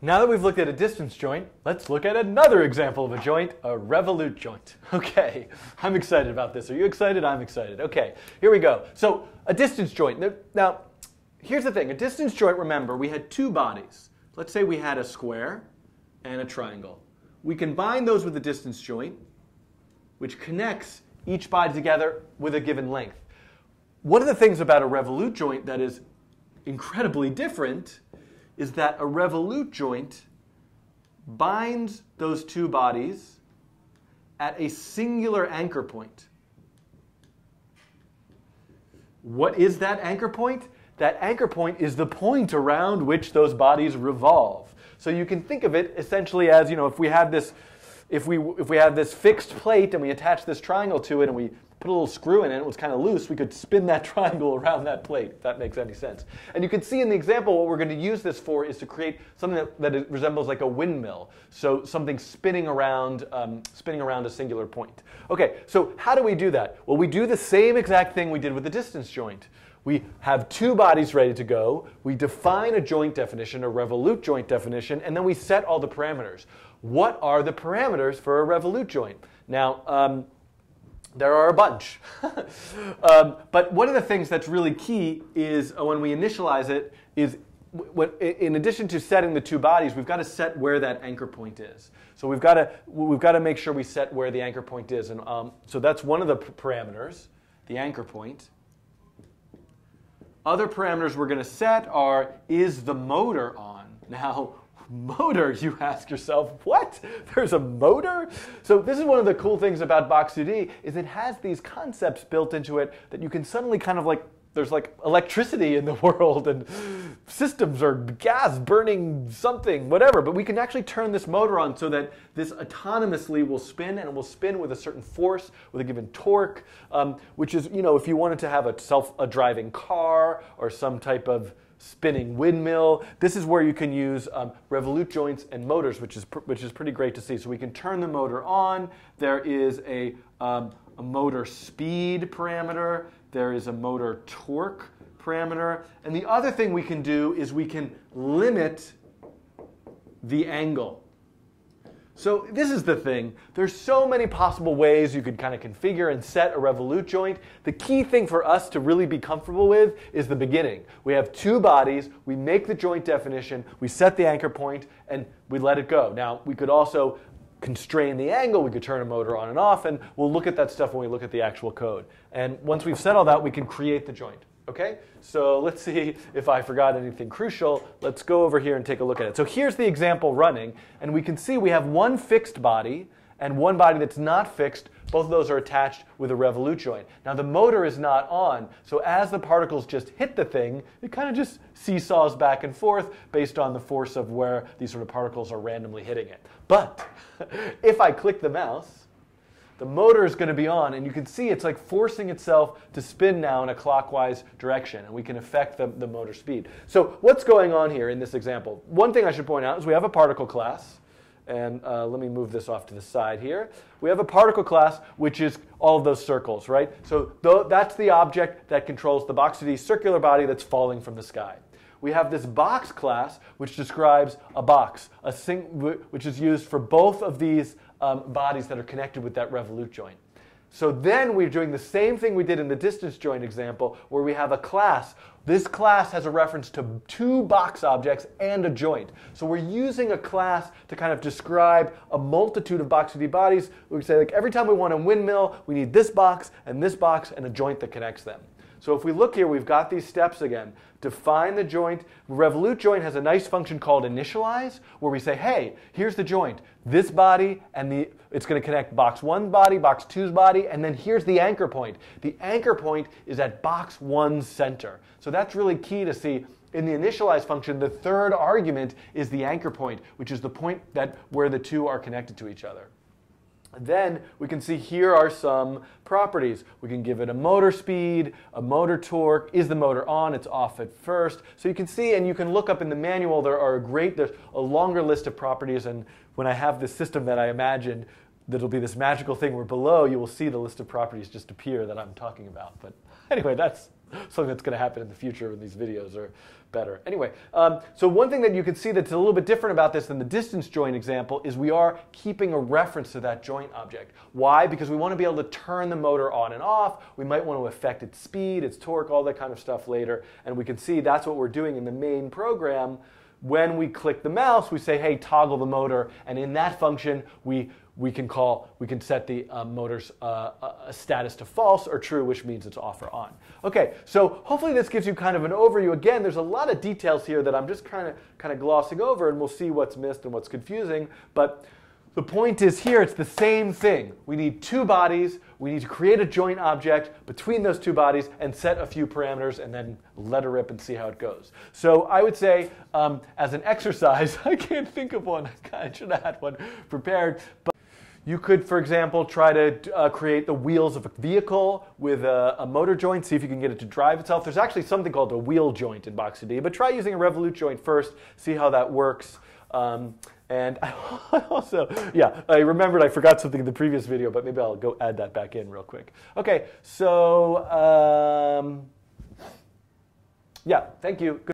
Now that we've looked at a distance joint, let's look at another example of a joint, a revolute joint. Okay, I'm excited about this. Are you excited? I'm excited. Okay, here we go. So, a distance joint. Now, here's the thing. A distance joint, remember, we had two bodies. Let's say we had a square and a triangle. We combine those with a distance joint, which connects each body together with a given length. One of the things about a revolute joint that is incredibly different is that a revolute joint binds those two bodies at a singular anchor point. What is that anchor point? That anchor point is the point around which those bodies revolve. So you can think of it essentially as, you know, if we have this fixed plate and we attach this triangle to it and we put a little screw in it, it was kind of loose, we could spin that triangle around that plate, if that makes any sense. And you can see in the example what we're going to use this for is to create something that resembles like a windmill. So something spinning around a singular point. Okay, so how do we do that? Well, we do the same exact thing we did with the distance joint. We have two bodies ready to go, we define a joint definition, a revolute joint definition, and then we set all the parameters. What are the parameters for a revolute joint? Now, there are a bunch. But one of the things that's really key is when we initialize it is, in addition to setting the two bodies, we've got to set where that anchor point is. So we've got to make sure we set where the anchor point is. And so that's one of the parameters, the anchor point. Other parameters we're going to set are, is the motor on? Now, motor, you ask yourself, what? There's a motor? So this is one of the cool things about Box2D is it has these concepts built into it that you can suddenly kind of like, there's like electricity in the world and systems or gas burning something, whatever. But we can actually turn this motor on so that this autonomously will spin, and it will spin with a certain force, with a given torque, which is, you know, if you wanted to have a driving car or some type of spinning windmill, this is where you can use revolute joints and motors, which is pretty great to see. So we can turn the motor on. There is a motor speed parameter. There is a motor torque parameter. And the other thing we can do is we can limit the angle. So this is the thing. There's so many possible ways you could kind of configure and set a revolute joint. The key thing for us to really be comfortable with is the beginning. We have two bodies, we make the joint definition, we set the anchor point, and we let it go. Now, we could also constrain the angle, we could turn a motor on and off, and we'll look at that stuff when we look at the actual code. And once we've said all that, we can create the joint. Okay? So let's see if I forgot anything crucial. Let's go over here and take a look at it. So here's the example running, and we can see we have one fixed body and one body that's not fixed. Both of those are attached with a revolute joint. Now the motor is not on, so as the particles just hit the thing, it kind of just seesaws back and forth based on the force of where these sort of particles are randomly hitting it. But if I click the mouse, the motor is going to be on, and you can see it's like forcing itself to spin now in a clockwise direction, and we can affect the motor speed. So what's going on here in this example? One thing I should point out is we have a particle class. And let me move this off to the side here. We have a particle class, which is all of those circles, right? So that's the object that controls the Box2D circular body that's falling from the sky. We have this box class, which describes a box, which is used for both of these bodies that are connected with that revolute joint. So then we're doing the same thing we did in the distance joint example, where we have a class. This class has a reference to two box objects and a joint. So we're using a class to kind of describe a multitude of Box2D bodies. We say, like, every time we want a windmill, we need this box and a joint that connects them. So if we look here, we've got these steps again. Define the joint. Revolute joint has a nice function called initialize, where we say, hey, here's the joint. This body, and it's going to connect box 1's body, box 2's body, and then here's the anchor point. The anchor point is at box 1's center. So that's really key to see. In the initialize function, the third argument is the anchor point, which is the point where the two are connected to each other. Then we can see here are some properties. We can give it a motor speed, a motor torque. Is the motor on? It's off at first. So you can see, and you can look up in the manual, there's a longer list of properties. And when I have this system that I imagined, that'll be this magical thing where below you will see the list of properties just appear that I'm talking about. But anyway, that's something that's going to happen in the future when these videos are better. Anyway, so one thing that you can see that's a little bit different about this than the distance join example is we are keeping a reference to that join object. Why? Because we want to be able to turn the motor on and off. We might want to affect its speed, its torque, all that kind of stuff later. And we can see that's what we're doing in the main program. When we click the mouse, we say, hey, toggle the motor. And in that function, we can set the motor's status to false or true, which means it's off or on. Okay, so hopefully this gives you kind of an overview. Again, there's a lot of details here that I'm just kind of glossing over, and we'll see what's missed and what's confusing. But the point is here, it's the same thing. We need two bodies. We need to create a joint object between those two bodies and set a few parameters and then let her rip and see how it goes. So I would say as an exercise, I can't think of one. I should have had one prepared. But you could, for example, try to create the wheels of a vehicle with a motor joint, see if you can get it to drive itself. There's actually something called a wheel joint in Box2D, but try using a revolute joint first, see how that works. And I also, yeah, I remembered I forgot something in the previous video, but maybe I'll go add that back in real quick. Okay, so yeah, thank you. Good